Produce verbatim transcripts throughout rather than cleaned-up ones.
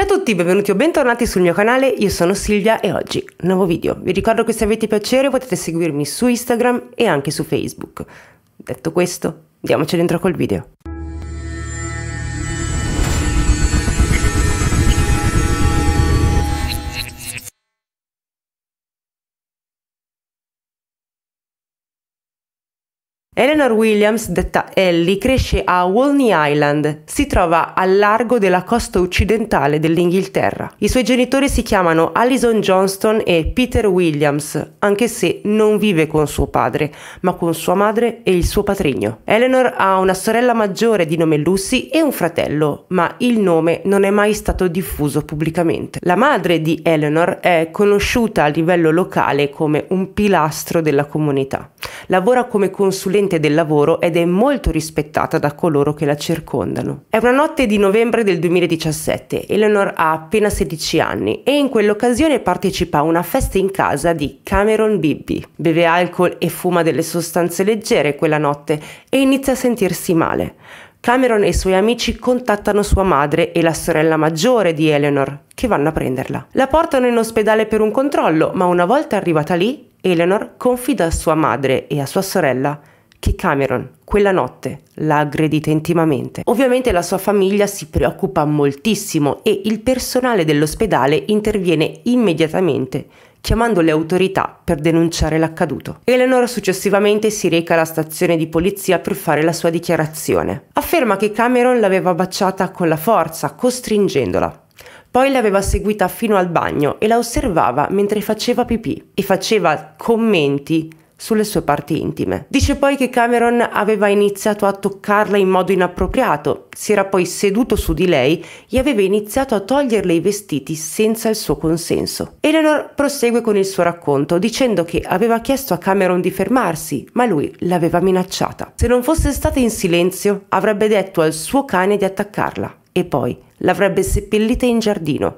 Ciao a tutti, benvenuti o bentornati sul mio canale, io sono Silvia e oggi nuovo video. Vi ricordo che se avete piacere potete seguirmi su Instagram e anche su Facebook. Detto questo, andiamoci dentro col video. Eleanor Williams, detta Ellie, cresce a Walney Island. Si trova al largo della costa occidentale dell'Inghilterra. I suoi genitori si chiamano Alison Johnston e Peter Williams, anche se non vive con suo padre, ma con sua madre e il suo patrigno. Eleanor ha una sorella maggiore di nome Lucy e un fratello, ma il nome non è mai stato diffuso pubblicamente. La madre di Eleanor è conosciuta a livello locale come un pilastro della comunità. Lavora come consulente del lavoro ed è molto rispettata da coloro che la circondano. È una notte di novembre del duemiladiciassette, Eleanor ha appena sedici anni e in quell'occasione partecipa a una festa in casa di Cameron Bibby. Beve alcol e fuma delle sostanze leggere quella notte e inizia a sentirsi male. Cameron e i suoi amici contattano sua madre e la sorella maggiore di Eleanor, che vanno a prenderla. La portano in ospedale per un controllo, ma una volta arrivata lì, Eleanor confida a sua madre e a sua sorella che Cameron quella notte l'ha aggredita intimamente. Ovviamente la sua famiglia si preoccupa moltissimo e il personale dell'ospedale interviene immediatamente chiamando le autorità per denunciare l'accaduto. Eleanor successivamente si reca alla stazione di polizia per fare la sua dichiarazione. Afferma che Cameron l'aveva baciata con la forza, costringendola. Poi l'aveva seguita fino al bagno e la osservava mentre faceva pipì e faceva commenti sulle sue parti intime. Dice poi che Cameron aveva iniziato a toccarla in modo inappropriato, si era poi seduto su di lei e aveva iniziato a toglierle i vestiti senza il suo consenso. Eleanor prosegue con il suo racconto dicendo che aveva chiesto a Cameron di fermarsi, ma lui l'aveva minacciata. Se non fosse stata in silenzio, avrebbe detto al suo cane di attaccarla e poi l'avrebbe seppellita in giardino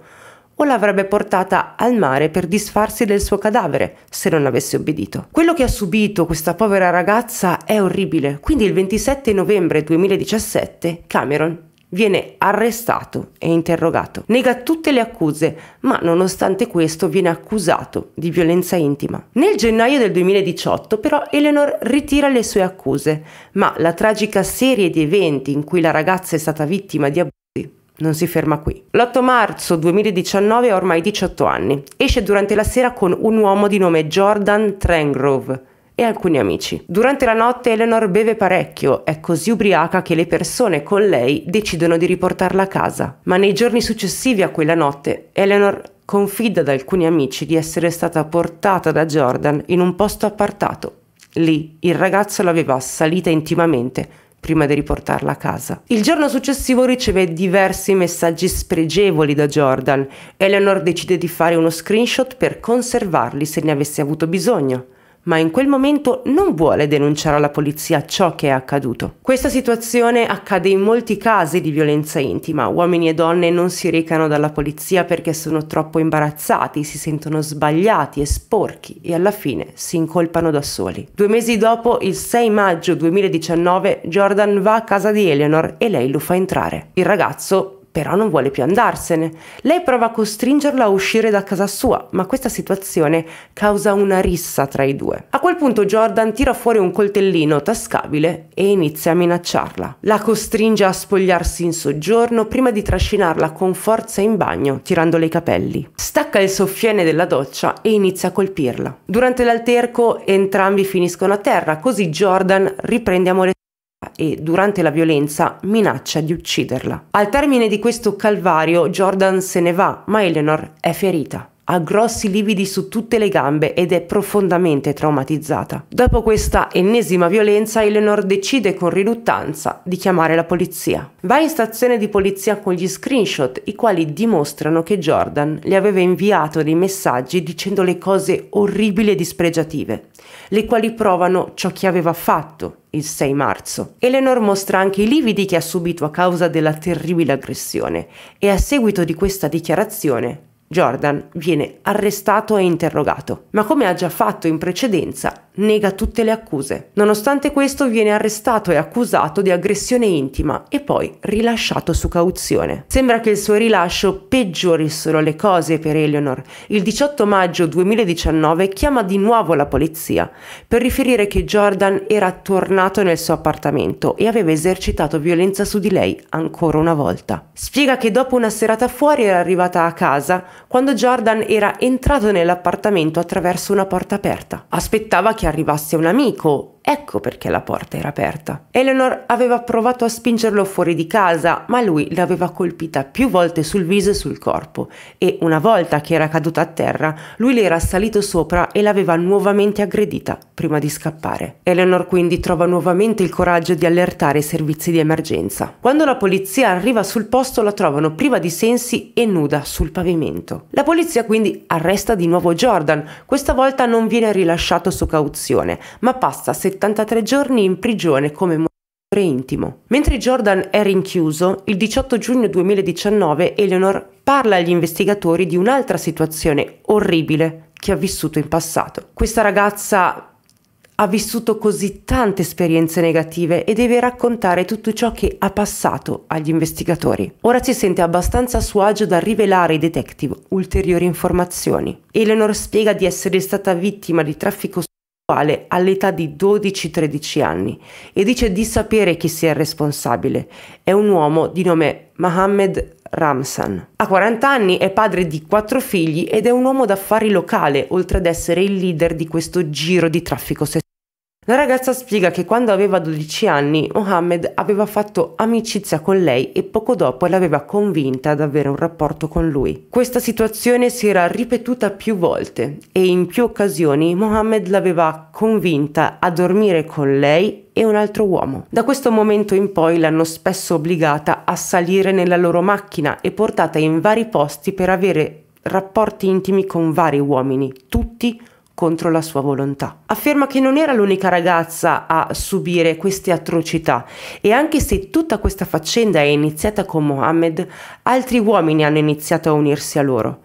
o l'avrebbe portata al mare per disfarsi del suo cadavere se non avesse obbedito. Quello che ha subito questa povera ragazza è orribile, quindi il ventisette novembre duemiladiciassette Cameron viene arrestato e interrogato. Nega tutte le accuse, ma nonostante questo viene accusato di violenza intima. Nel gennaio del duemiladiciotto però Eleanor ritira le sue accuse, ma la tragica serie di eventi in cui la ragazza è stata vittima di abuso non si ferma qui. L'otto marzo duemiladiciannove ha ormai diciotto anni. Esce durante la sera con un uomo di nome Jordan Trengrove e alcuni amici. Durante la notte Eleanor beve parecchio, è così ubriaca che le persone con lei decidono di riportarla a casa. Ma nei giorni successivi a quella notte, Eleanor confida ad alcuni amici di essere stata portata da Jordan in un posto appartato. Lì il ragazzo l'aveva assalita intimamente prima di riportarla a casa. Il giorno successivo riceve diversi messaggi spregevoli da Jordan. Eleanor decide di fare uno screenshot per conservarli se ne avesse avuto bisogno, ma in quel momento non vuole denunciare alla polizia ciò che è accaduto. Questa situazione accade in molti casi di violenza intima. Uomini e donne non si recano dalla polizia perché sono troppo imbarazzati, si sentono sbagliati e sporchi e alla fine si incolpano da soli. Due mesi dopo, il sei maggio duemiladiciannove, Jordan va a casa di Eleanor e lei lo fa entrare. Il ragazzo però non vuole più andarsene. Lei prova a costringerla a uscire da casa sua, ma questa situazione causa una rissa tra i due. A quel punto Jordan tira fuori un coltellino tascabile e inizia a minacciarla. La costringe a spogliarsi in soggiorno prima di trascinarla con forza in bagno, tirandole i capelli. Stacca il soffiene della doccia e inizia a colpirla. Durante l'alterco entrambi finiscono a terra, così Jordan riprende a molestarla e durante la violenza minaccia di ucciderla. Al termine di questo calvario Jordan se ne va, ma Eleanor è ferita, ha grossi lividi su tutte le gambe ed è profondamente traumatizzata. Dopo questa ennesima violenza Eleanor decide con riluttanza di chiamare la polizia. Va in stazione di polizia con gli screenshot, i quali dimostrano che Jordan le aveva inviato dei messaggi dicendo le cose orribili e dispregiative, le quali provano ciò che aveva fatto il sei marzo. Eleanor mostra anche i lividi che ha subito a causa della terribile aggressione e a seguito di questa dichiarazione Jordan viene arrestato e interrogato. Ma come ha già fatto in precedenza, nega tutte le accuse. Nonostante questo viene arrestato e accusato di aggressione intima e poi rilasciato su cauzione. Sembra che il suo rilascio peggiori solo le cose per Eleanor. Il diciotto maggio duemiladiciannove chiama di nuovo la polizia per riferire che Jordan era tornato nel suo appartamento e aveva esercitato violenza su di lei ancora una volta. Spiega che dopo una serata fuori era arrivata a casa quando Jordan era entrato nell'appartamento attraverso una porta aperta. Aspettava che arrivasse un amico, ecco perché la porta era aperta. Eleanor aveva provato a spingerlo fuori di casa, ma lui l'aveva colpita più volte sul viso e sul corpo e una volta che era caduta a terra, lui le era salito sopra e l'aveva nuovamente aggredita prima di scappare. Eleanor quindi trova nuovamente il coraggio di allertare i servizi di emergenza. Quando la polizia arriva sul posto la trovano priva di sensi e nuda sul pavimento. La polizia quindi arresta di nuovo Jordan, questa volta non viene rilasciato su cauzione, ma passa settantatré giorni in prigione come molestore intimo. Mentre Jordan è rinchiuso, il diciotto giugno duemiladiciannove Eleanor parla agli investigatori di un'altra situazione orribile che ha vissuto in passato. Questa ragazza ha vissuto così tante esperienze negative e deve raccontare tutto ciò che ha passato agli investigatori. Ora si sente abbastanza a suo agio da rivelare ai detective ulteriori informazioni. Eleanor spiega di essere stata vittima di traffico all'età di dodici tredici anni e dice di sapere chi sia il responsabile. È un uomo di nome Mohammed Ramzan. Ha quaranta anni, è padre di quattro figli ed è un uomo d'affari locale, oltre ad essere il leader di questo giro di traffico sessuale. La ragazza spiega che quando aveva dodici anni Mohammed aveva fatto amicizia con lei e poco dopo l'aveva convinta ad avere un rapporto con lui. Questa situazione si era ripetuta più volte e in più occasioni Mohammed l'aveva convinta a dormire con lei e un altro uomo. Da questo momento in poi l'hanno spesso obbligata a salire nella loro macchina e portata in vari posti per avere rapporti intimi con vari uomini, tutti contro la sua volontà. Afferma che non era l'unica ragazza a subire queste atrocità e anche se tutta questa faccenda è iniziata con Mohammed, altri uomini hanno iniziato a unirsi a loro.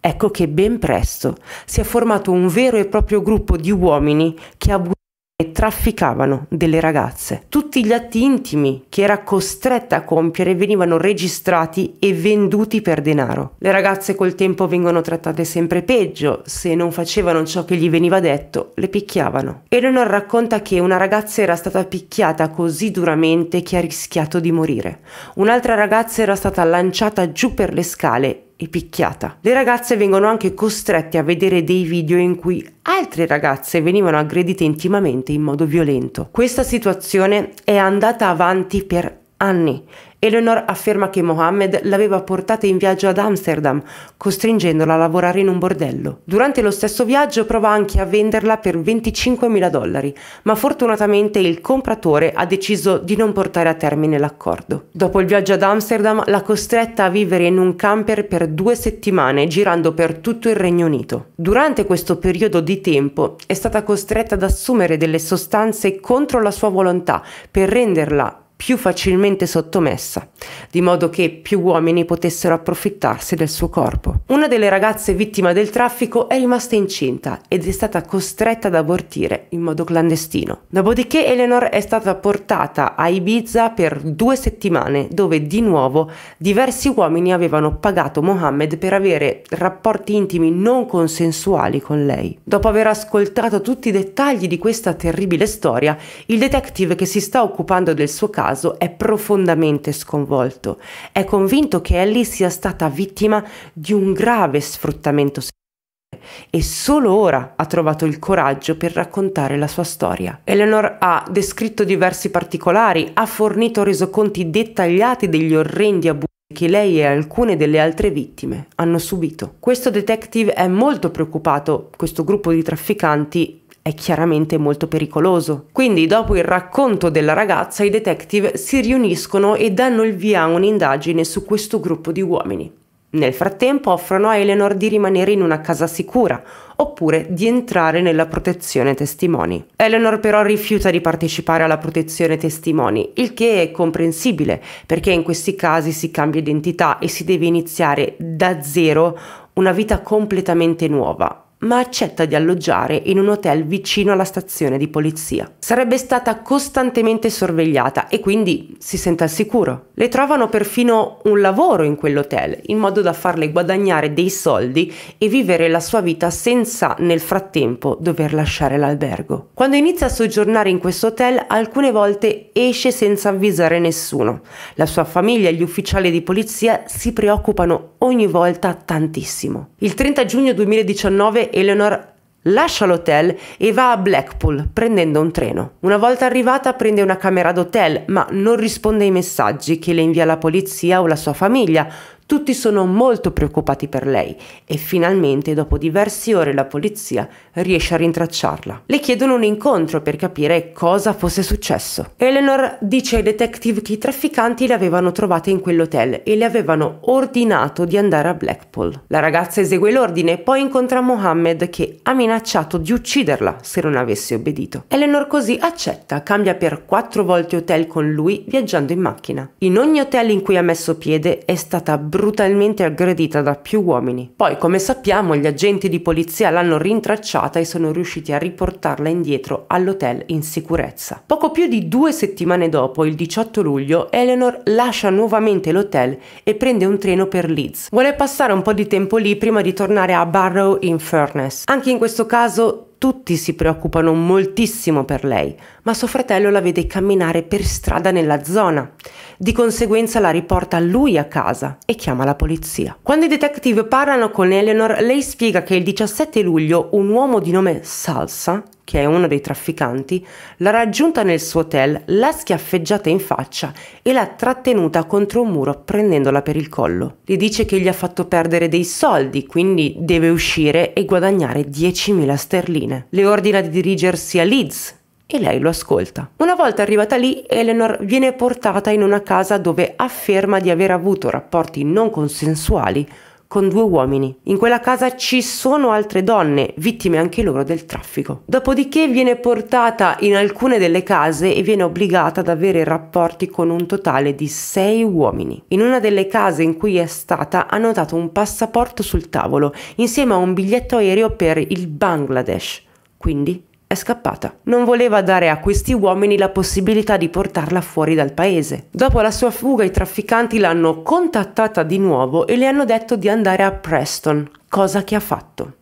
Ecco che ben presto si è formato un vero e proprio gruppo di uomini che abusavano e trafficavano delle ragazze. Tutti gli atti intimi che era costretta a compiere venivano registrati e venduti per denaro. Le ragazze col tempo vengono trattate sempre peggio, se non facevano ciò che gli veniva detto, le picchiavano. Eleanor racconta che una ragazza era stata picchiata così duramente che ha rischiato di morire. Un'altra ragazza era stata lanciata giù per le scale e picchiata. Le ragazze vengono anche costrette a vedere dei video in cui altre ragazze venivano aggredite intimamente in modo violento. Questa situazione è andata avanti per anni. Eleanor afferma che Mohammed l'aveva portata in viaggio ad Amsterdam, costringendola a lavorare in un bordello. Durante lo stesso viaggio prova anche a venderla per venticinquemila dollari, ma fortunatamente il compratore ha deciso di non portare a termine l'accordo. Dopo il viaggio ad Amsterdam l'ha costretta a vivere in un camper per due settimane, girando per tutto il Regno Unito. Durante questo periodo di tempo è stata costretta ad assumere delle sostanze contro la sua volontà per renderla più facilmente sottomessa, di modo che più uomini potessero approfittarsi del suo corpo. Una delle ragazze vittima del traffico è rimasta incinta ed è stata costretta ad abortire in modo clandestino. Dopodiché Eleanor è stata portata a Ibiza per due settimane, dove di nuovo diversi uomini avevano pagato Mohammed per avere rapporti intimi non consensuali con lei. Dopo aver ascoltato tutti i dettagli di questa terribile storia, il detective che si sta occupando del suo caso è profondamente sconvolto. È convinto che Ellie sia stata vittima di un grave sfruttamento sessuale e solo ora ha trovato il coraggio per raccontare la sua storia. Eleanor ha descritto diversi particolari, ha fornito resoconti dettagliati degli orrendi abusi che lei e alcune delle altre vittime hanno subito. Questo detective è molto preoccupato, questo gruppo di trafficanti è chiaramente molto pericoloso. Quindi dopo il racconto della ragazza i detective si riuniscono e danno il via a un'indagine su questo gruppo di uomini. Nel frattempo offrono a Eleanor di rimanere in una casa sicura oppure di entrare nella protezione testimoni. Eleanor però rifiuta di partecipare alla protezione testimoni, il che è comprensibile perché in questi casi si cambia identità e si deve iniziare da zero una vita completamente nuova. ma accetta di alloggiare in un hotel vicino alla stazione di polizia. Sarebbe stata costantemente sorvegliata e quindi si sente al sicuro. Le trovano perfino un lavoro in quell'hotel, in modo da farle guadagnare dei soldi e vivere la sua vita senza nel frattempo dover lasciare l'albergo. Quando inizia a soggiornare in questo hotel, alcune volte esce senza avvisare nessuno. La sua famiglia e gli ufficiali di polizia si preoccupano ogni volta tantissimo. Il trenta giugno duemiladiciannove Eleanor lascia l'hotel e va a Blackpool prendendo un treno. Una volta arrivata prende una camera d'hotel, ma non risponde ai messaggi che le invia la polizia o la sua famiglia. Tutti sono molto preoccupati per lei e finalmente dopo diverse ore la polizia riesce a rintracciarla. Le chiedono un incontro per capire cosa fosse successo. Eleanor dice ai detective che i trafficanti le avevano trovate in quell'hotel e le avevano ordinato di andare a Blackpool. La ragazza esegue l'ordine e poi incontra Mohammed, che ha minacciato di ucciderla se non avesse obbedito. Eleanor così accetta, cambia per quattro volte hotel con lui viaggiando in macchina. In ogni hotel in cui ha messo piede è stata brutalmente aggredita da più uomini. Poi, come sappiamo, gli agenti di polizia l'hanno rintracciata e sono riusciti a riportarla indietro all'hotel in sicurezza. Poco più di due settimane dopo, il diciotto luglio, Eleanor lascia nuovamente l'hotel e prende un treno per Leeds. Vuole passare un po' di tempo lì prima di tornare a Barrow-in-Furness. Anche in questo caso tutti si preoccupano moltissimo per lei, ma suo fratello la vede camminare per strada nella zona. Di conseguenza la riporta lui a casa e chiama la polizia. Quando i detective parlano con Eleanor, lei spiega che il diciassette luglio un uomo di nome Salsa, che è uno dei trafficanti, l'ha raggiunta nel suo hotel, l'ha schiaffeggiata in faccia e l'ha trattenuta contro un muro prendendola per il collo. Le dice che gli ha fatto perdere dei soldi, quindi deve uscire e guadagnare diecimila sterline. Le ordina di dirigersi a Leeds e lei lo ascolta. Una volta arrivata lì, Eleanor viene portata in una casa dove afferma di aver avuto rapporti non consensuali con due uomini. In quella casa ci sono altre donne, vittime anche loro del traffico. Dopodiché viene portata in alcune delle case e viene obbligata ad avere rapporti con un totale di sei uomini. In una delle case in cui è stata hanno dato un passaporto sul tavolo insieme a un biglietto aereo per il Bangladesh, quindi è scappata. Non voleva dare a questi uomini la possibilità di portarla fuori dal paese. Dopo la sua fuga i trafficanti l'hanno contattata di nuovo e le hanno detto di andare a Preston, cosa che ha fatto.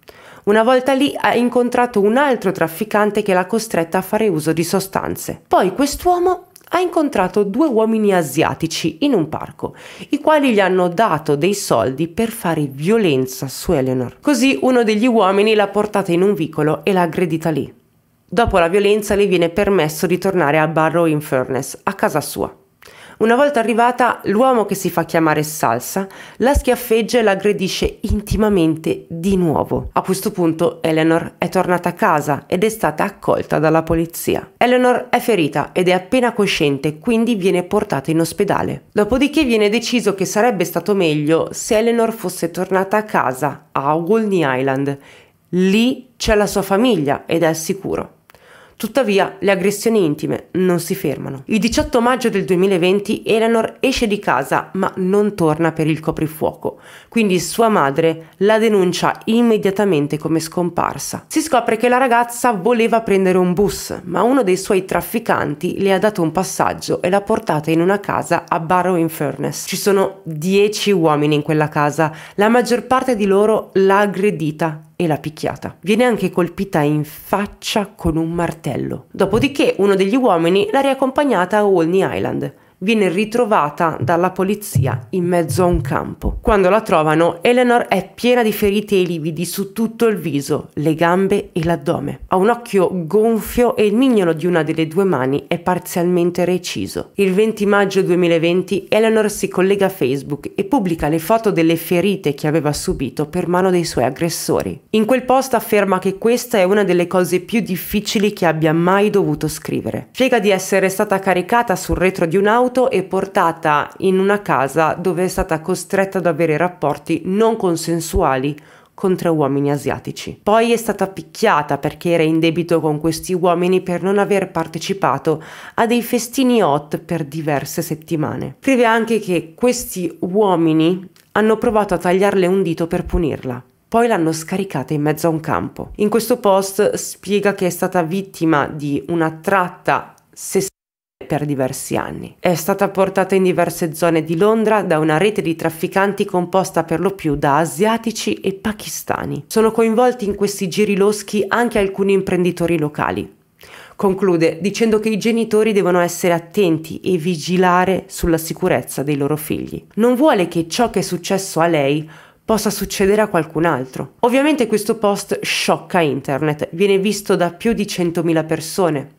Una volta lì ha incontrato un altro trafficante che l'ha costretta a fare uso di sostanze. Poi quest'uomo ha incontrato due uomini asiatici in un parco, i quali gli hanno dato dei soldi per fare violenza su Eleanor. Così uno degli uomini l'ha portata in un vicolo e l'ha aggredita lì. Dopo la violenza le viene permesso di tornare a Barrow-in-Furness, a casa sua. Una volta arrivata, l'uomo che si fa chiamare Salsa la schiaffeggia e la aggredisce intimamente di nuovo. A questo punto Eleanor è tornata a casa ed è stata accolta dalla polizia. Eleanor è ferita ed è appena cosciente, quindi viene portata in ospedale. Dopodiché viene deciso che sarebbe stato meglio se Eleanor fosse tornata a casa, a Walney Island. Lì c'è la sua famiglia ed è al sicuro. Tuttavia, le aggressioni intime non si fermano. Il diciotto maggio del duemilaventi Eleanor esce di casa ma non torna per il coprifuoco, quindi sua madre la denuncia immediatamente come scomparsa. Si scopre che la ragazza voleva prendere un bus, ma uno dei suoi trafficanti le ha dato un passaggio e l'ha portata in una casa a Barrow-in-Furness. Ci sono dieci uomini in quella casa, la maggior parte di loro l'ha aggredita e la picchiata. Viene anche colpita in faccia con un martello. Dopodiché uno degli uomini l'ha riaccompagnata a Walney Island. Viene ritrovata dalla polizia in mezzo a un campo. Quando la trovano, Eleanor è piena di ferite e lividi su tutto il viso, le gambe e l'addome. Ha un occhio gonfio e il mignolo di una delle due mani è parzialmente reciso. Il venti maggio duemilaventi Eleanor si collega a Facebook e pubblica le foto delle ferite che aveva subito per mano dei suoi aggressori. In quel post afferma che questa è una delle cose più difficili che abbia mai dovuto scrivere. Spiega di essere stata caricata sul retro di un'auto e portata in una casa dove è stata costretta ad avere rapporti non consensuali con tre uomini asiatici. Poi è stata picchiata perché era in debito con questi uomini per non aver partecipato a dei festini hot per diverse settimane. Scrive anche che questi uomini hanno provato a tagliarle un dito per punirla, poi l'hanno scaricata in mezzo a un campo. In questo post spiega che è stata vittima di una tratta sessuale per diversi anni. È stata portata in diverse zone di Londra da una rete di trafficanti composta per lo più da asiatici e pakistani. Sono coinvolti in questi giri loschi anche alcuni imprenditori locali. Conclude dicendo che i genitori devono essere attenti e vigilare sulla sicurezza dei loro figli. Non vuole che ciò che è successo a lei possa succedere a qualcun altro. Ovviamente questo post sciocca internet, viene visto da più di centomila persone.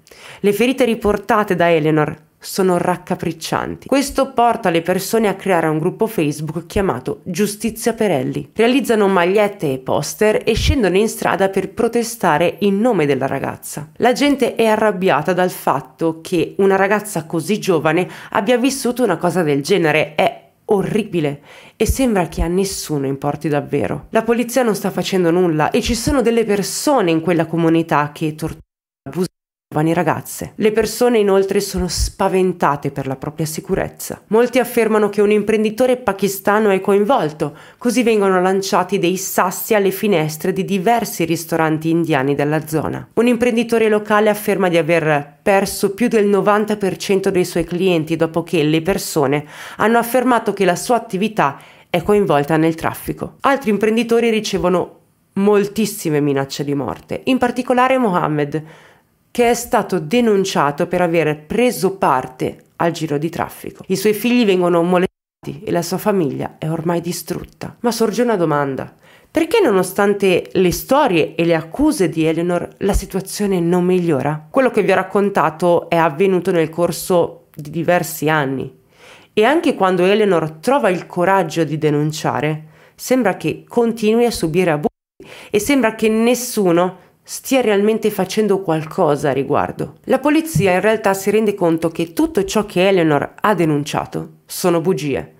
Le ferite riportate da Eleanor sono raccapriccianti. Questo porta le persone a creare un gruppo Facebook chiamato Giustizia per Ellie. Realizzano magliette e poster e scendono in strada per protestare in nome della ragazza. La gente è arrabbiata dal fatto che una ragazza così giovane abbia vissuto una cosa del genere. È orribile e sembra che a nessuno importi davvero. La polizia non sta facendo nulla e ci sono delle persone in quella comunità che torturano e abusano giovani ragazze. Le persone inoltre sono spaventate per la propria sicurezza. Molti affermano che un imprenditore pakistano è coinvolto, così vengono lanciati dei sassi alle finestre di diversi ristoranti indiani della zona. Un imprenditore locale afferma di aver perso più del novanta per cento dei suoi clienti dopo che le persone hanno affermato che la sua attività è coinvolta nel traffico. Altri imprenditori ricevono moltissime minacce di morte, in particolare Mohammed, che è stato denunciato per aver preso parte al giro di traffico. I suoi figli vengono molestati e la sua famiglia è ormai distrutta. Ma sorge una domanda: perché nonostante le storie e le accuse di Eleanor la situazione non migliora? Quello che vi ho raccontato è avvenuto nel corso di diversi anni e anche quando Eleanor trova il coraggio di denunciare, sembra che continui a subire abusi e sembra che nessuno stia realmente facendo qualcosa a riguardo. La polizia in realtà si rende conto che tutto ciò che Eleanor ha denunciato sono bugie.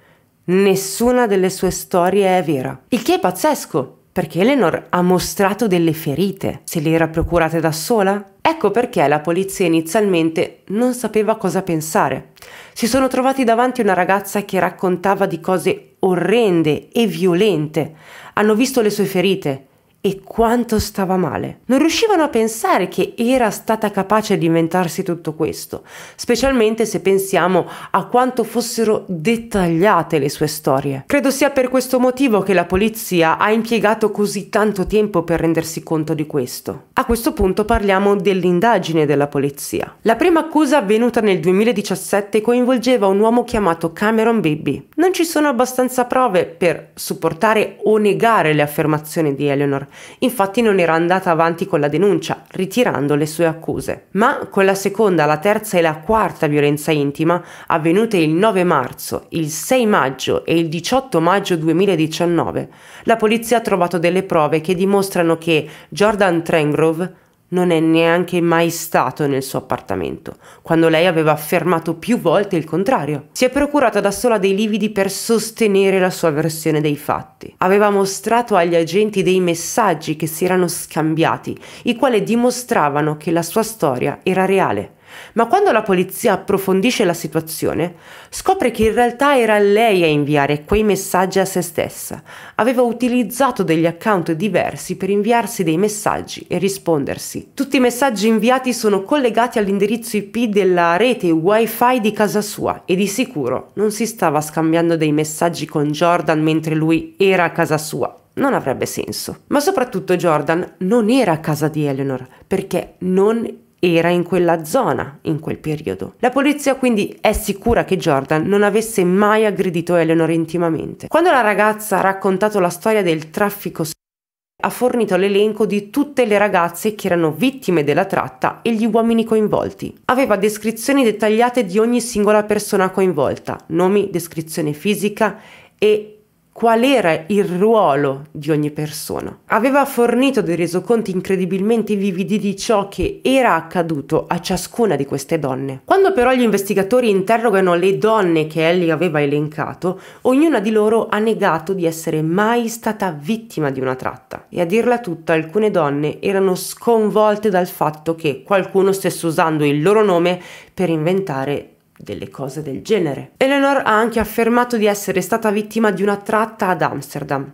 Nessuna delle sue storie è vera. Il che è pazzesco, perché Eleanor ha mostrato delle ferite. Se le era procurate da sola? Ecco perché la polizia inizialmente non sapeva cosa pensare. Si sono trovati davanti una ragazza che raccontava di cose orrende e violente. Hanno visto le sue ferite e quanto stava male. Non riuscivano a pensare che era stata capace di inventarsi tutto questo, specialmente se pensiamo a quanto fossero dettagliate le sue storie. Credo sia per questo motivo che la polizia ha impiegato così tanto tempo per rendersi conto di questo. A questo punto parliamo dell'indagine della polizia. La prima accusa, avvenuta nel duemiladiciassette, coinvolgeva un uomo chiamato Cameron Bibby. Non ci sono abbastanza prove per supportare o negare le affermazioni di Eleanor. Infatti non era andata avanti con la denuncia, ritirando le sue accuse. Ma con la seconda, la terza e la quarta violenza intima, avvenute il nove marzo, il sei maggio e il diciotto maggio duemiladiciannove, la polizia ha trovato delle prove che dimostrano che Jordan Trengrove non è neanche mai stato nel suo appartamento, quando lei aveva affermato più volte il contrario. Si è procurata da sola dei lividi per sostenere la sua versione dei fatti. Aveva mostrato agli agenti dei messaggi che si erano scambiati, i quali dimostravano che la sua storia era reale. Ma quando la polizia approfondisce la situazione, scopre che in realtà era lei a inviare quei messaggi a se stessa. Aveva utilizzato degli account diversi per inviarsi dei messaggi e rispondersi. Tutti i messaggi inviati sono collegati all'indirizzo I P della rete Wi-Fi di casa sua e di sicuro non si stava scambiando dei messaggi con Jordan mentre lui era a casa sua. Non avrebbe senso. Ma soprattutto Jordan non era a casa di Eleanor, perché non era in quella zona in quel periodo. La polizia quindi è sicura che Jordan non avesse mai aggredito Eleanor intimamente. Quando la ragazza ha raccontato la storia del traffico sessuale, ha fornito l'elenco di tutte le ragazze che erano vittime della tratta e gli uomini coinvolti. Aveva descrizioni dettagliate di ogni singola persona coinvolta, nomi, descrizione fisica e qual era il ruolo di ogni persona. Aveva fornito dei resoconti incredibilmente vividi di ciò che era accaduto a ciascuna di queste donne. Quando però gli investigatori interrogano le donne che Ellie aveva elencato, ognuna di loro ha negato di essere mai stata vittima di una tratta. E a dirla tutta, alcune donne erano sconvolte dal fatto che qualcuno stesse usando il loro nome per inventare delle cose del genere. Eleanor ha anche affermato di essere stata vittima di una tratta ad Amsterdam.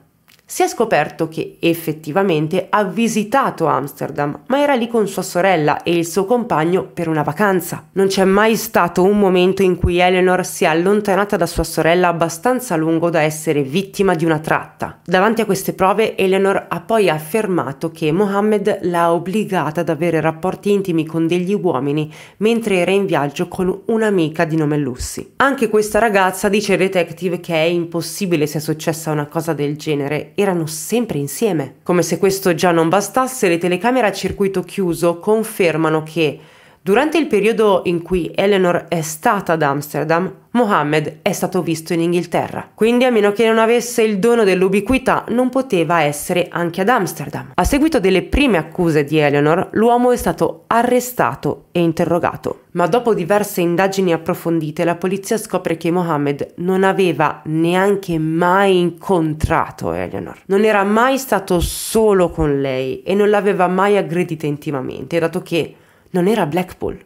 si è scoperto che effettivamente ha visitato Amsterdam, ma era lì con sua sorella e il suo compagno per una vacanza. Non c'è mai stato un momento in cui Eleanor si è allontanata da sua sorella abbastanza a lungo da essere vittima di una tratta. Davanti a queste prove, Eleanor ha poi affermato che Mohammed l'ha obbligata ad avere rapporti intimi con degli uomini mentre era in viaggio con un'amica di nome Lucy. Anche questa ragazza dice ai detective che è impossibile sia successa una cosa del genere, erano sempre insieme. Come se questo già non bastasse, le telecamere a circuito chiuso confermano che durante il periodo in cui Eleanor è stata ad Amsterdam, Mohammed è stato visto in Inghilterra. Quindi, a meno che non avesse il dono dell'ubiquità, non poteva essere anche ad Amsterdam. A seguito delle prime accuse di Eleanor, l'uomo è stato arrestato e interrogato. Ma dopo diverse indagini approfondite, la polizia scopre che Mohammed non aveva neanche mai incontrato Eleanor. Non era mai stato solo con lei e non l'aveva mai aggredita intimamente, dato che non era a Blackpool,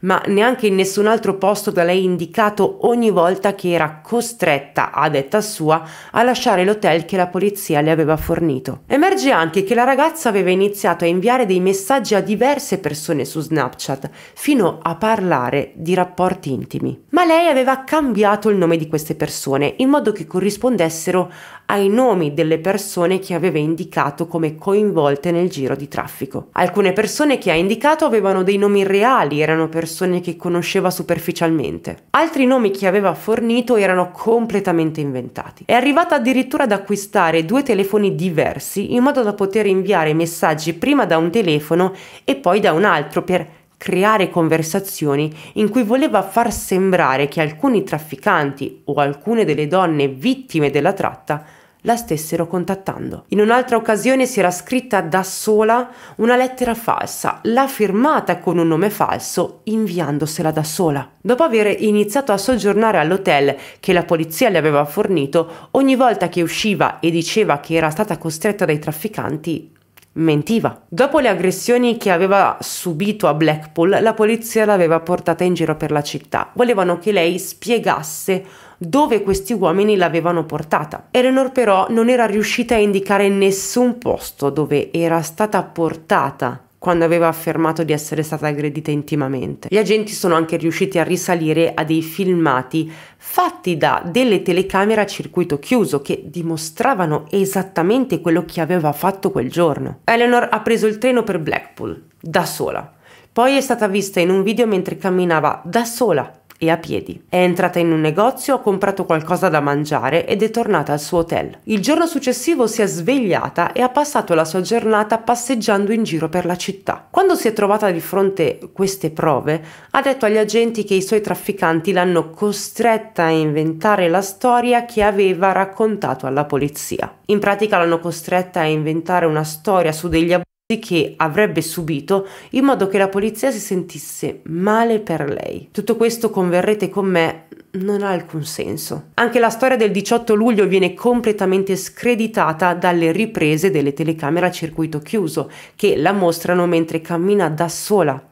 ma neanche in nessun altro posto da lei indicato ogni volta che era costretta, a detta sua, a lasciare l'hotel che la polizia le aveva fornito. Emerge anche che la ragazza aveva iniziato a inviare dei messaggi a diverse persone su Snapchat, fino a parlare di rapporti intimi. Ma lei aveva cambiato il nome di queste persone, in modo che corrispondessero ai nomi delle persone che aveva indicato come coinvolte nel giro di traffico. Alcune persone che ha indicato avevano dei nomi reali, erano persone persone che conosceva superficialmente. Altri nomi che aveva fornito erano completamente inventati. È arrivata addirittura ad acquistare due telefoni diversi in modo da poter inviare messaggi prima da un telefono e poi da un altro per creare conversazioni in cui voleva far sembrare che alcuni trafficanti o alcune delle donne vittime della tratta la stessero contattando. In un'altra occasione si era scritta da sola una lettera falsa, l'ha firmata con un nome falso, inviandosela da sola. Dopo aver iniziato a soggiornare all'hotel che la polizia le aveva fornito, ogni volta che usciva e diceva che era stata costretta dai trafficanti, mentiva. Dopo le aggressioni che aveva subito a Blackpool, la polizia l'aveva portata in giro per la città. Volevano che lei spiegasse dove questi uomini l'avevano portata. Eleanor però non era riuscita a indicare nessun posto dove era stata portata quando aveva affermato di essere stata aggredita intimamente. Gli agenti sono anche riusciti a risalire a dei filmati fatti da delle telecamere a circuito chiuso che dimostravano esattamente quello che aveva fatto quel giorno. Eleanor ha preso il treno per Blackpool, da sola. Poi è stata vista in un video mentre camminava da sola e a piedi. È entrata in un negozio, ha comprato qualcosa da mangiare ed è tornata al suo hotel. Il giorno successivo si è svegliata e ha passato la sua giornata passeggiando in giro per la città. Quando si è trovata di fronte a queste prove, ha detto agli agenti che i suoi trafficanti l'hanno costretta a inventare la storia che aveva raccontato alla polizia. In pratica l'hanno costretta a inventare una storia su degli abusi che avrebbe subito, in modo che la polizia si sentisse male per lei. Tutto questo, converrete con me, non ha alcun senso. Anche la storia del diciotto luglio viene completamente screditata dalle riprese delle telecamere a circuito chiuso, che la mostrano mentre cammina da sola.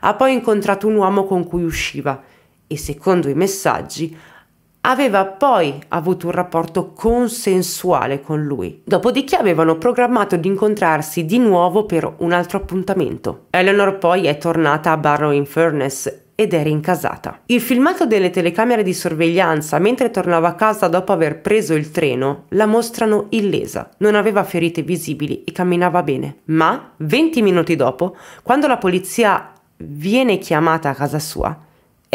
Ha poi incontrato un uomo con cui usciva e, secondo i messaggi, aveva poi avuto un rapporto consensuale con lui. Dopodiché avevano programmato di incontrarsi di nuovo per un altro appuntamento. Eleanor poi è tornata a Barrow-in-Furness ed è rincasata. Il filmato delle telecamere di sorveglianza mentre tornava a casa dopo aver preso il treno la mostrano illesa, non aveva ferite visibili e camminava bene. Ma venti minuti dopo, quando la polizia viene chiamata a casa sua,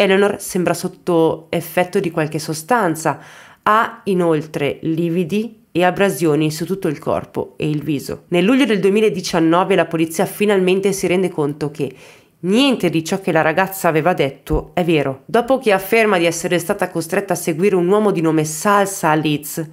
Eleanor sembra sotto effetto di qualche sostanza, ha inoltre lividi e abrasioni su tutto il corpo e il viso. Nel luglio del duemiladiciannove la polizia finalmente si rende conto che niente di ciò che la ragazza aveva detto è vero. Dopo che afferma di essere stata costretta a seguire un uomo di nome Salsa a Leeds,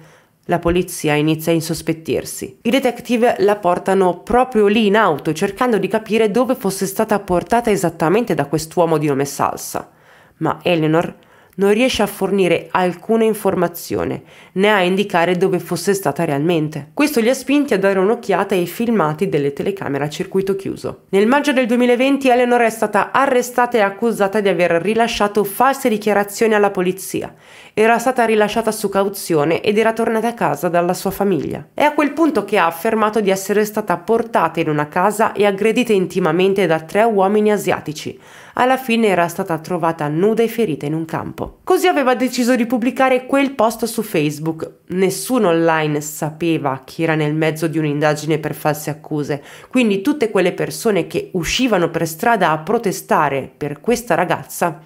la polizia inizia a insospettirsi. I detective la portano proprio lì in auto, cercando di capire dove fosse stata portata esattamente da quest'uomo di nome Salsa. Ma Eleanor non riesce a fornire alcuna informazione né a indicare dove fosse stata realmente. Questo li ha spinti a dare un'occhiata ai filmati delle telecamere a circuito chiuso. Nel maggio del duemilaventi Eleanor è stata arrestata e accusata di aver rilasciato false dichiarazioni alla polizia. Era stata rilasciata su cauzione ed era tornata a casa dalla sua famiglia. È a quel punto che ha affermato di essere stata portata in una casa e aggredita intimamente da tre uomini asiatici. Alla fine era stata trovata nuda e ferita in un campo. Così aveva deciso di pubblicare quel post su Facebook. Nessuno online sapeva che era nel mezzo di un'indagine per false accuse, quindi tutte quelle persone che uscivano per strada a protestare per questa ragazza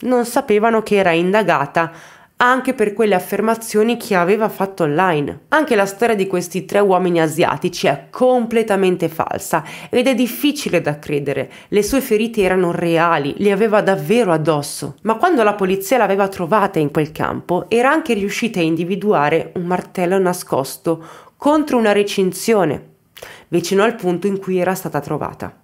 non sapevano che era indagata anche per quelle affermazioni che aveva fatto online. Anche la storia di questi tre uomini asiatici è completamente falsa ed è difficile da credere. Le sue ferite erano reali, le aveva davvero addosso. Ma quando la polizia l'aveva trovata in quel campo, era anche riuscita a individuare un martello nascosto contro una recinzione, vicino al punto in cui era stata trovata.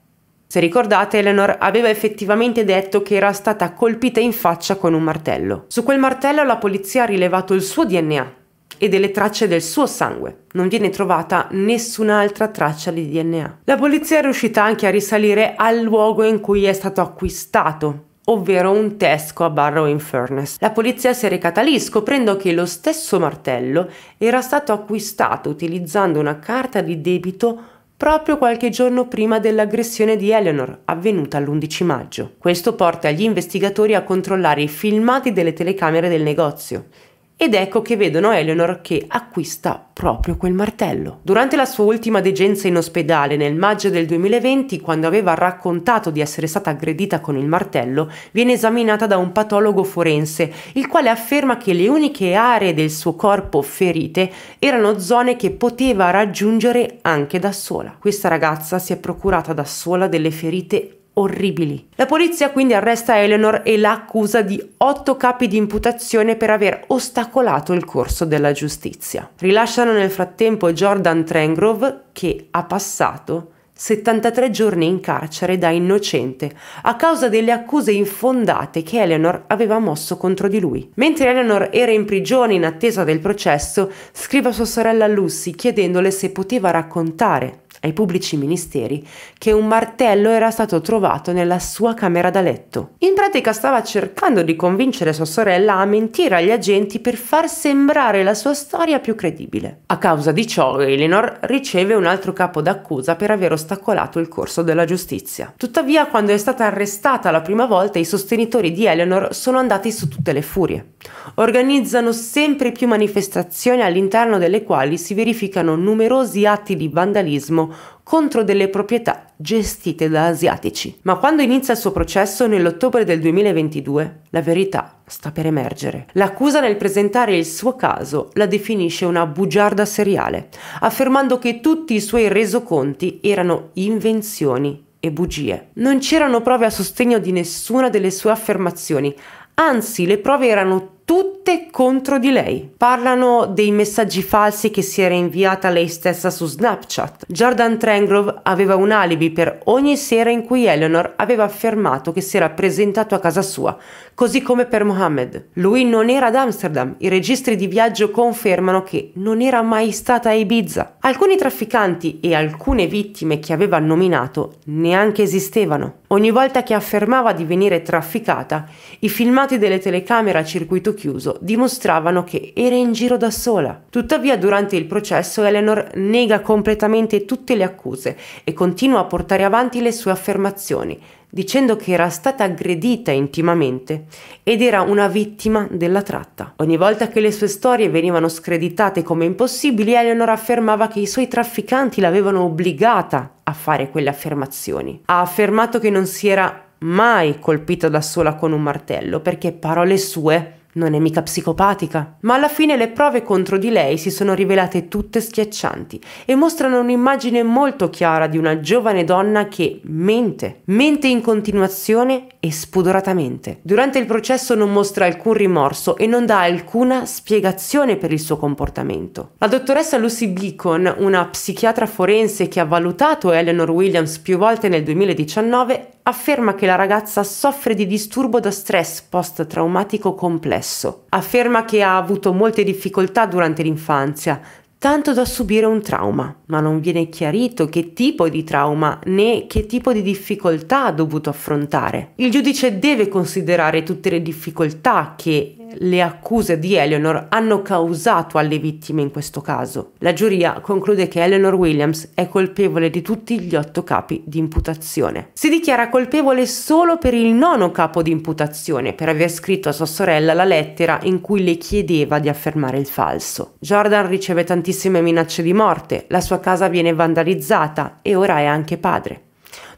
Se ricordate, Eleanor aveva effettivamente detto che era stata colpita in faccia con un martello. Su quel martello la polizia ha rilevato il suo D N A e delle tracce del suo sangue. Non viene trovata nessun'altra traccia di D N A. La polizia è riuscita anche a risalire al luogo in cui è stato acquistato, ovvero un Tesco a Barrow-in-Furness. La polizia si è recata lì scoprendo che lo stesso martello era stato acquistato utilizzando una carta di debito proprio qualche giorno prima dell'aggressione di Eleanor, avvenuta l'undici maggio. Questo porta gli investigatori a controllare i filmati delle telecamere del negozio. Ed ecco che vedono Eleanor che acquista proprio quel martello. Durante la sua ultima degenza in ospedale, nel maggio del duemilaventi, quando aveva raccontato di essere stata aggredita con il martello, viene esaminata da un patologo forense, il quale afferma che le uniche aree del suo corpo ferite erano zone che poteva raggiungere anche da sola. Questa ragazza si è procurata da sola delle ferite orribili. La polizia quindi arresta Eleanor e la accusa di otto capi di imputazione per aver ostacolato il corso della giustizia. Rilasciano nel frattempo Jordan Trengrove, che ha passato settantatré giorni in carcere da innocente a causa delle accuse infondate che Eleanor aveva mosso contro di lui. Mentre Eleanor era in prigione in attesa del processo, scrive a sua sorella Lucy chiedendole se poteva raccontare ai pubblici ministeri che un martello era stato trovato nella sua camera da letto. In pratica stava cercando di convincere sua sorella a mentire agli agenti per far sembrare la sua storia più credibile. A causa di ciò Eleanor riceve un altro capo d'accusa per aver ostacolato il corso della giustizia. Tuttavia, quando è stata arrestata la prima volta, i sostenitori di Eleanor sono andati su tutte le furie. Organizzano sempre più manifestazioni all'interno delle quali si verificano numerosi atti di vandalismo contro delle proprietà gestite da asiatici. Ma quando inizia il suo processo nell'ottobre del duemilaventidue, la verità sta per emergere. L'accusa, nel presentare il suo caso, la definisce una bugiarda seriale, affermando che tutti i suoi resoconti erano invenzioni e bugie. Non c'erano prove a sostegno di nessuna delle sue affermazioni, anzi le prove erano tutte contro di lei. Parlano dei messaggi falsi che si era inviata lei stessa su Snapchat. Jordan Trengrove aveva un alibi per ogni sera in cui Eleanor aveva affermato che si era presentato a casa sua, così come per Mohammed. Lui non era ad Amsterdam, i registri di viaggio confermano che non era mai stata a Ibiza. Alcuni trafficanti e alcune vittime che aveva nominato neanche esistevano. Ogni volta che affermava di venire trafficata, i filmati delle telecamere a circuito chiuso Chiuso, dimostravano che era in giro da sola. Tuttavia, durante il processo Eleanor nega completamente tutte le accuse e continua a portare avanti le sue affermazioni, dicendo che era stata aggredita intimamente ed era una vittima della tratta. Ogni volta che le sue storie venivano screditate come impossibili, Eleanor affermava che i suoi trafficanti l'avevano obbligata a fare quelle affermazioni. Ha affermato che non si era mai colpita da sola con un martello, perché, parole sue, non è mica psicopatica. Ma alla fine le prove contro di lei si sono rivelate tutte schiaccianti e mostrano un'immagine molto chiara di una giovane donna che mente, mente in continuazione e spudoratamente. Durante il processo non mostra alcun rimorso e non dà alcuna spiegazione per il suo comportamento. La dottoressa Lucy Beacon, una psichiatra forense che ha valutato Eleanor Williams più volte nel duemiladiciannove, afferma che la ragazza soffre di disturbo da stress post-traumatico complesso. Afferma che ha avuto molte difficoltà durante l'infanzia, tanto da subire un trauma, ma non viene chiarito che tipo di trauma né che tipo di difficoltà ha dovuto affrontare. Il giudice deve considerare tutte le difficoltà che le accuse di Eleanor hanno causato alle vittime in questo caso. La giuria conclude che Eleanor Williams è colpevole di tutti gli otto capi di imputazione. Si dichiara colpevole solo per il nono capo di imputazione, per aver scritto a sua sorella la lettera in cui le chiedeva di affermare il falso. Jordan riceve tantissime minacce di morte, la sua casa viene vandalizzata e ora è anche padre.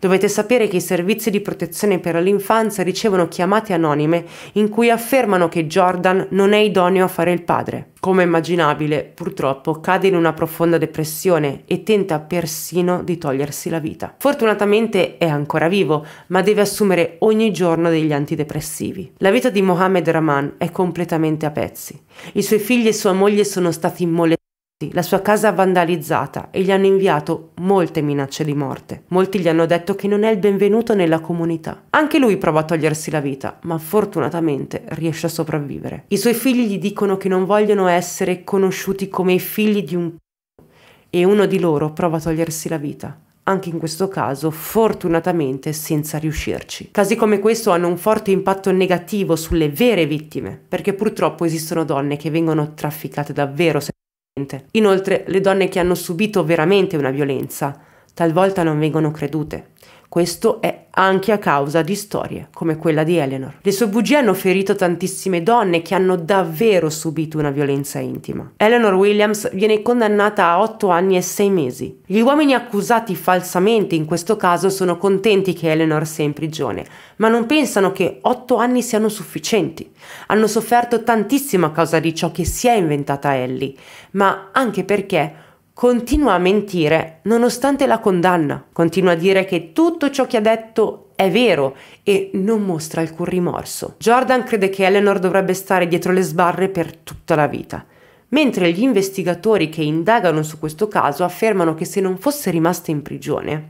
Dovete sapere che i servizi di protezione per l'infanzia ricevono chiamate anonime in cui affermano che Jordan non è idoneo a fare il padre. Come immaginabile, purtroppo cade in una profonda depressione e tenta persino di togliersi la vita. Fortunatamente è ancora vivo, ma deve assumere ogni giorno degli antidepressivi. La vita di Mohammed Rahman è completamente a pezzi. I suoi figli e sua moglie sono stati molestati, la sua casa vandalizzata e gli hanno inviato molte minacce di morte. Molti gli hanno detto che non è il benvenuto nella comunità. Anche lui prova a togliersi la vita, ma fortunatamente riesce a sopravvivere. I suoi figli gli dicono che non vogliono essere conosciuti come i figli di un p***o e uno di loro prova a togliersi la vita. Anche in questo caso, fortunatamente, senza riuscirci. Casi come questo hanno un forte impatto negativo sulle vere vittime, perché purtroppo esistono donne che vengono trafficate davvero. Inoltre, le donne che hanno subito veramente una violenza talvolta non vengono credute. Questo è anche a causa di storie come quella di Eleanor. Le sue bugie hanno ferito tantissime donne che hanno davvero subito una violenza intima. Eleanor Williams viene condannata a otto anni e sei mesi. Gli uomini accusati falsamente in questo caso sono contenti che Eleanor sia in prigione, ma non pensano che otto anni siano sufficienti. Hanno sofferto tantissimo a causa di ciò che si è inventata Ellie, ma anche perché continua a mentire nonostante la condanna. Continua a dire che tutto ciò che ha detto è vero e non mostra alcun rimorso. Jordan crede che Eleanor dovrebbe stare dietro le sbarre per tutta la vita, mentre gli investigatori che indagano su questo caso affermano che se non fosse rimasta in prigione,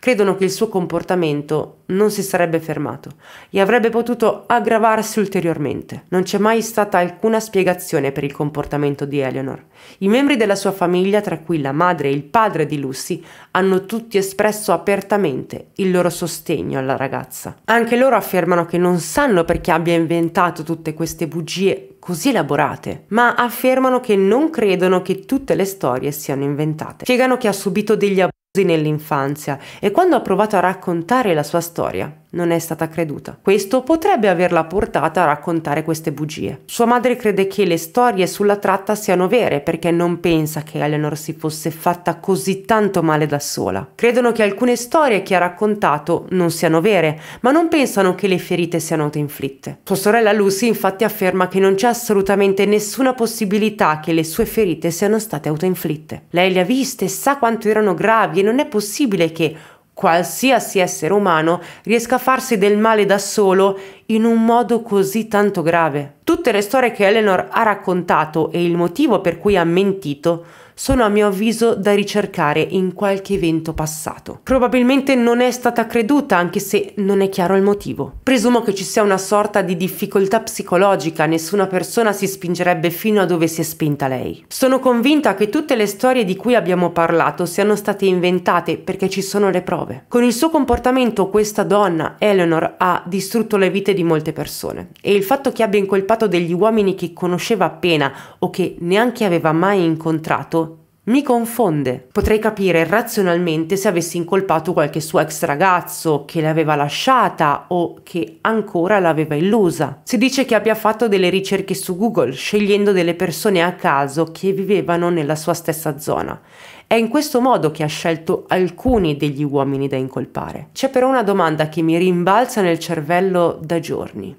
credono che il suo comportamento non si sarebbe fermato e avrebbe potuto aggravarsi ulteriormente. Non c'è mai stata alcuna spiegazione per il comportamento di Eleanor. I membri della sua famiglia, tra cui la madre e il padre di Lucy, hanno tutti espresso apertamente il loro sostegno alla ragazza. Anche loro affermano che non sanno perché abbia inventato tutte queste bugie così elaborate, ma affermano che non credono che tutte le storie siano inventate. Spiegano che ha subito degli abusi nell'infanzia e quando ha provato a raccontare la sua storia non è stata creduta. Questo potrebbe averla portata a raccontare queste bugie. Sua madre crede che le storie sulla tratta siano vere perché non pensa che Eleanor si fosse fatta così tanto male da sola. Credono che alcune storie che ha raccontato non siano vere, ma non pensano che le ferite siano autoinflitte. Sua sorella Lucy infatti afferma che non c'è assolutamente nessuna possibilità che le sue ferite siano state autoinflitte. Lei le ha viste e sa quanto erano gravi e non è possibile che qualsiasi essere umano riesca a farsi del male da solo in un modo così tanto grave. Tutte le storie che Eleanor ha raccontato e il motivo per cui ha mentito sono a mio avviso da ricercare in qualche evento passato. Probabilmente non è stata creduta, anche se non è chiaro il motivo. Presumo che ci sia una sorta di difficoltà psicologica, nessuna persona si spingerebbe fino a dove si è spinta lei. Sono convinta che tutte le storie di cui abbiamo parlato siano state inventate perché ci sono le prove. Con il suo comportamento questa donna, Eleanor, ha distrutto le vite di molte persone e il fatto che abbia incolpato degli uomini che conosceva appena o che neanche aveva mai incontrato mi confonde. Potrei capire razionalmente se avessi incolpato qualche suo ex ragazzo che l'aveva lasciata o che ancora l'aveva illusa. Si dice che abbia fatto delle ricerche su Google, scegliendo delle persone a caso che vivevano nella sua stessa zona. È in questo modo che ha scelto alcuni degli uomini da incolpare. C'è però una domanda che mi rimbalza nel cervello da giorni.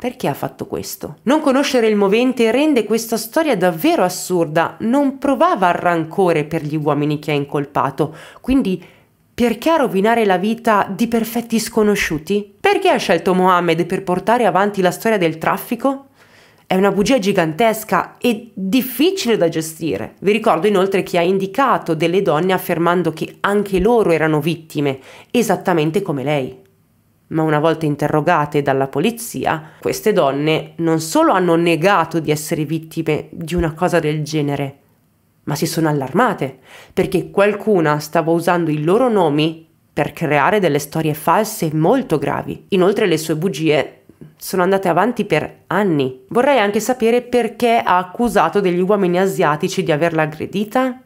Perché ha fatto questo? Non conoscere il movente rende questa storia davvero assurda. Non provava rancore per gli uomini che ha incolpato, quindi perché rovinare la vita di perfetti sconosciuti? Perché ha scelto Mohammed per portare avanti la storia del traffico? È una bugia gigantesca e difficile da gestire. Vi ricordo inoltre che ha indicato delle donne affermando che anche loro erano vittime, esattamente come lei. Ma una volta interrogate dalla polizia, queste donne non solo hanno negato di essere vittime di una cosa del genere, ma si sono allarmate perché qualcuna stava usando i loro nomi per creare delle storie false molto gravi. Inoltre le sue bugie sono andate avanti per anni. Vorrei anche sapere perché ha accusato degli uomini asiatici di averla aggredita.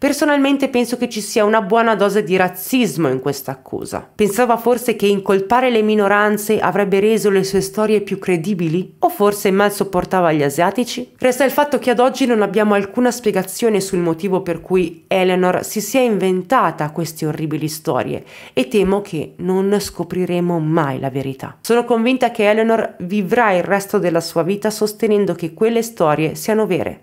Personalmente penso che ci sia una buona dose di razzismo in questa accusa. Pensava forse che incolpare le minoranze avrebbe reso le sue storie più credibili? O forse mal sopportava gli asiatici? Resta il fatto che ad oggi non abbiamo alcuna spiegazione sul motivo per cui Eleanor si sia inventata queste orribili storie e temo che non scopriremo mai la verità. Sono convinta che Eleanor vivrà il resto della sua vita sostenendo che quelle storie siano vere.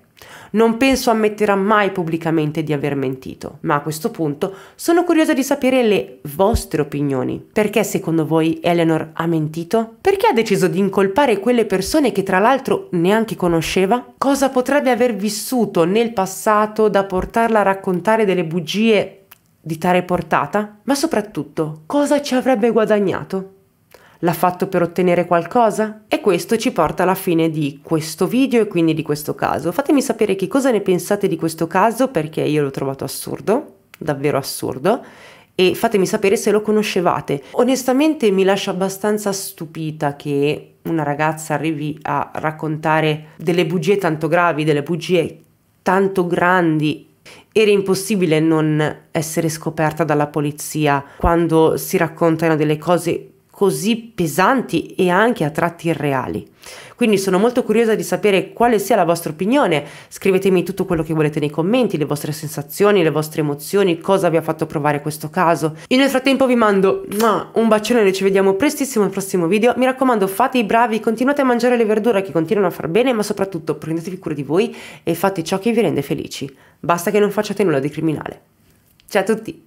Non penso ammetterà mai pubblicamente di aver mentito, ma a questo punto sono curiosa di sapere le vostre opinioni. Perché secondo voi Eleanor ha mentito? Perché ha deciso di incolpare quelle persone che tra l'altro neanche conosceva? Cosa potrebbe aver vissuto nel passato da portarla a raccontare delle bugie di tale portata? Ma soprattutto, cosa ci avrebbe guadagnato? L'ha fatto per ottenere qualcosa? E questo ci porta alla fine di questo video e quindi di questo caso. Fatemi sapere che cosa ne pensate di questo caso, perché io l'ho trovato assurdo, davvero assurdo, e fatemi sapere se lo conoscevate. Onestamente mi lascia abbastanza stupita che una ragazza arrivi a raccontare delle bugie tanto gravi, delle bugie tanto grandi. Era impossibile non essere scoperta dalla polizia quando si raccontano delle cose così pesanti e anche a tratti irreali. Quindi sono molto curiosa di sapere quale sia la vostra opinione. Scrivetemi tutto quello che volete nei commenti, le vostre sensazioni, le vostre emozioni, cosa vi ha fatto provare questo caso. Io nel frattempo vi mando un bacione, noi ci vediamo prestissimo al prossimo video. Mi raccomando, fate i bravi, continuate a mangiare le verdure che continuano a far bene, ma soprattutto prendetevi cura di voi e fate ciò che vi rende felici. Basta che non facciate nulla di criminale. Ciao a tutti!